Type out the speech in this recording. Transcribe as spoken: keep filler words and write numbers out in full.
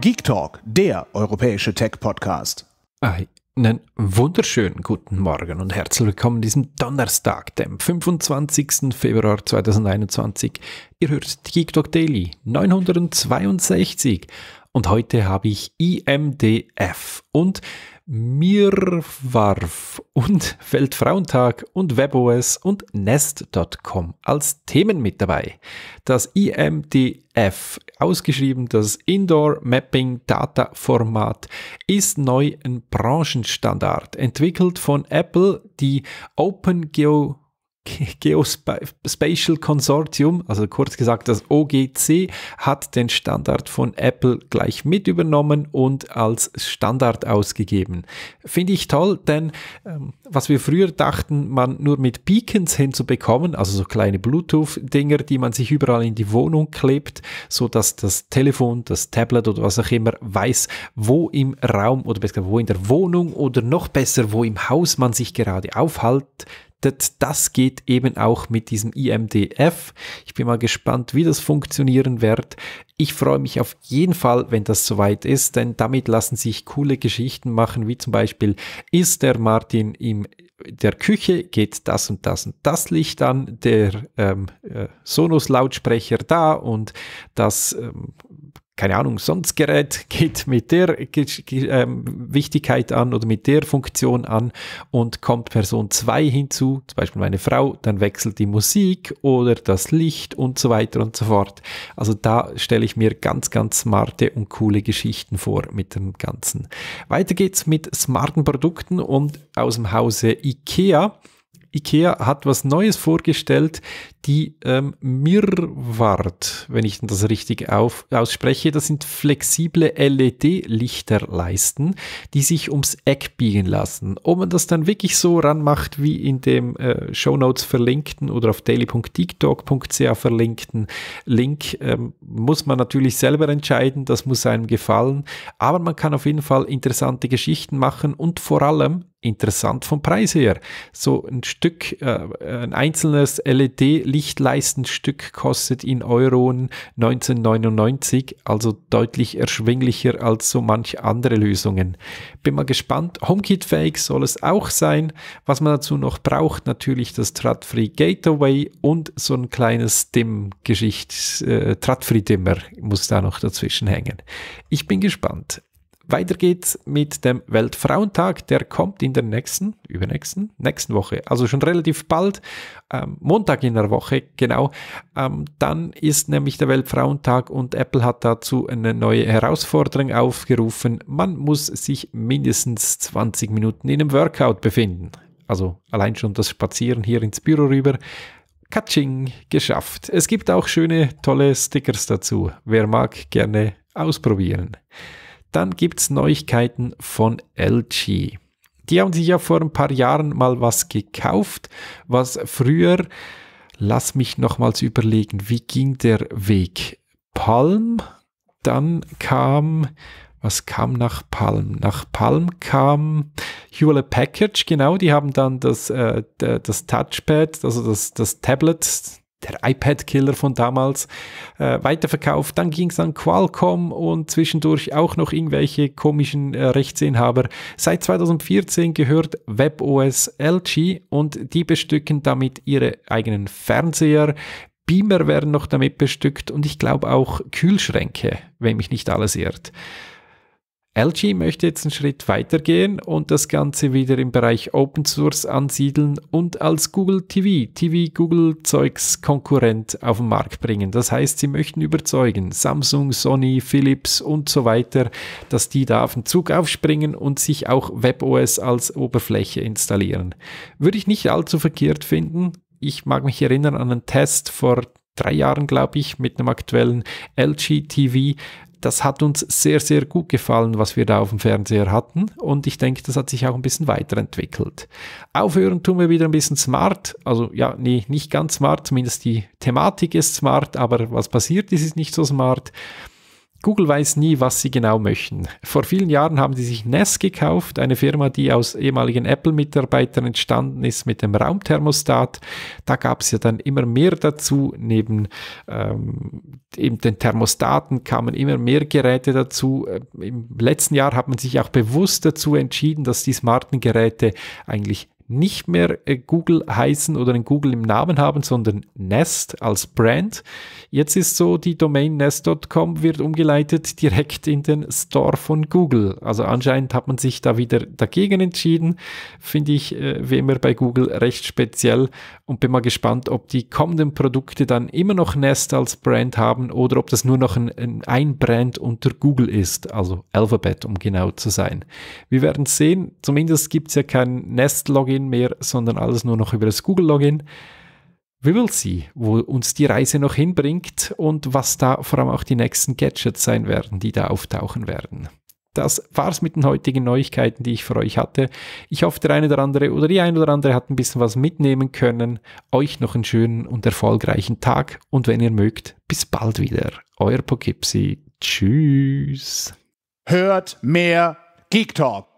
GeekTalk, der europäische Tech-Podcast. Einen wunderschönen guten Morgen und herzlich willkommen an diesem Donnerstag, dem fünfundzwanzigsten Februar zweitausendeinundzwanzig. Ihr hört die GeekTalk Daily neunhundertzweiundsechzig und heute habe ich I M D F und Mirward und Weltfrauentag und WebOS und Nest Punkt com als Themen mit dabei. Das I M D F, ausgeschrieben das Indoor Mapping Data Format, ist neu ein Branchenstandard, entwickelt von Apple, die Open Geo Geospatial Consortium, also kurz gesagt das O G C, hat den Standard von Apple gleich mit übernommen und als Standard ausgegeben. Finde ich toll, denn ähm, was wir früher dachten, man nur mit Beacons hinzubekommen, also so kleine Bluetooth-Dinger, die man sich überall in die Wohnung klebt, sodass das Telefon, das Tablet oder was auch immer weiß, wo im Raum oder besser gesagt, wo in der Wohnung oder noch besser, wo im Haus man sich gerade aufhält. Das geht eben auch mit diesem I M D F. Ich bin mal gespannt, wie das funktionieren wird. Ich freue mich auf jeden Fall, wenn das soweit ist, denn damit lassen sich coole Geschichten machen, wie zum Beispiel, ist der Martin im der Küche, geht das und das und das Licht an, der ähm, äh, Sonos-Lautsprecher da und das ähm, keine Ahnung, sonst Gerät geht mit der ähm, Wichtigkeit an oder mit der Funktion an und kommt Person zwei hinzu, zum Beispiel meine Frau, dann wechselt die Musik oder das Licht und so weiter und so fort. Also da stelle ich mir ganz, ganz smarte und coole Geschichten vor mit dem Ganzen. Weiter geht's mit smarten Produkten und aus dem Hause IKEA. IKEA hat was Neues vorgestellt, die ähm, Mirward, wenn ich das richtig auf, ausspreche, das sind flexible L E D-Lichterleisten, die sich ums Eck biegen lassen. Ob man das dann wirklich so ranmacht, wie in dem äh, Shownotes verlinkten oder auf daily punkt geektalk punkt c h verlinkten Link, ähm, muss man natürlich selber entscheiden, das muss einem gefallen, aber man kann auf jeden Fall interessante Geschichten machen und vor allem interessant vom Preis her. So ein Stück, äh, ein einzelnes L E D-Lichtleistenstück kostet in Euro neunzehn neunundneunzig, also deutlich erschwinglicher als so manche andere Lösungen. Bin mal gespannt. HomeKit-fähig soll es auch sein. Was man dazu noch braucht, natürlich das Tradfree Gateway und so ein kleines Dim-Geschicht, äh, Tradfree-Dimmer muss da noch dazwischen hängen. Ich bin gespannt. Weiter geht's mit dem Weltfrauentag, der kommt in der nächsten, übernächsten, nächsten Woche, also schon relativ bald, ähm, Montag in der Woche, genau. Ähm, dann ist nämlich der Weltfrauentag und Apple hat dazu eine neue Herausforderung aufgerufen. Man muss sich mindestens zwanzig Minuten in einem Workout befinden. Also allein schon das Spazieren hier ins Büro rüber. Katsching, geschafft. Es gibt auch schöne, tolle Stickers dazu. Wer mag, gerne ausprobieren. Dann gibt es Neuigkeiten von L G. Die haben sich ja vor ein paar Jahren mal was gekauft, was früher, lass mich nochmals überlegen, wie ging der Weg? Palm, dann kam, was kam nach Palm? Nach Palm kam Hewlett Packard, genau, die haben dann das, äh, das Touchpad, also das, das Tablet, der iPad-Killer von damals, äh, weiterverkauft. Dann ging es an Qualcomm und zwischendurch auch noch irgendwelche komischen äh, Rechtsinhaber. Seit zweitausendvierzehn gehört WebOS L G und die bestücken damit ihre eigenen Fernseher. Beamer werden noch damit bestückt und ich glaube auch Kühlschränke, wenn mich nicht alles irrt. L G möchte jetzt einen Schritt weitergehen und das Ganze wieder im Bereich Open Source ansiedeln und als Google T V, T V-Google-Zeugs Konkurrent auf den Markt bringen. Das heißt, sie möchten überzeugen, Samsung, Sony, Philips und so weiter, dass die da auf den Zug aufspringen und sich auch WebOS als Oberfläche installieren. Würde ich nicht allzu verkehrt finden. Ich mag mich erinnern an einen Test vor drei Jahren, glaube ich, mit einem aktuellen L G T V. Das hat uns sehr, sehr gut gefallen, was wir da auf dem Fernseher hatten und ich denke, das hat sich auch ein bisschen weiterentwickelt. Aufhören tun wir wieder ein bisschen smart, also ja, nee, nicht ganz smart, zumindest die Thematik ist smart, aber was passiert ist, ist nicht so smart. Google weiß nie, was sie genau möchten. Vor vielen Jahren haben sie sich Nest gekauft, eine Firma, die aus ehemaligen Apple-Mitarbeitern entstanden ist mit dem Raumthermostat. Da gab es ja dann immer mehr dazu. Neben ähm, eben den Thermostaten kamen immer mehr Geräte dazu. Im letzten Jahr hat man sich auch bewusst dazu entschieden, dass die smarten Geräte eigentlich nicht mehr Google heißen oder einen Google im Namen haben, sondern Nest als Brand. Jetzt ist so, die Domain Nest Punkt com wird umgeleitet direkt in den Store von Google. Also anscheinend hat man sich da wieder dagegen entschieden. Finde ich äh, wie immer bei Google recht speziell und bin mal gespannt, ob die kommenden Produkte dann immer noch Nest als Brand haben oder ob das nur noch ein, ein, ein Brand unter Google ist, also Alphabet, um genau zu sein. Wir werden es sehen. Zumindest gibt es ja kein Nest-Login mehr, sondern alles nur noch über das Google-Login. We will see, wo uns die Reise noch hinbringt und was da vor allem auch die nächsten Gadgets sein werden, die da auftauchen werden. Das war's mit den heutigen Neuigkeiten, die ich für euch hatte. Ich hoffe, der eine oder andere oder die ein oder andere hat ein bisschen was mitnehmen können. Euch noch einen schönen und erfolgreichen Tag und wenn ihr mögt, bis bald wieder. Euer Pokipsie. Tschüss. Hört mehr Geek Talk.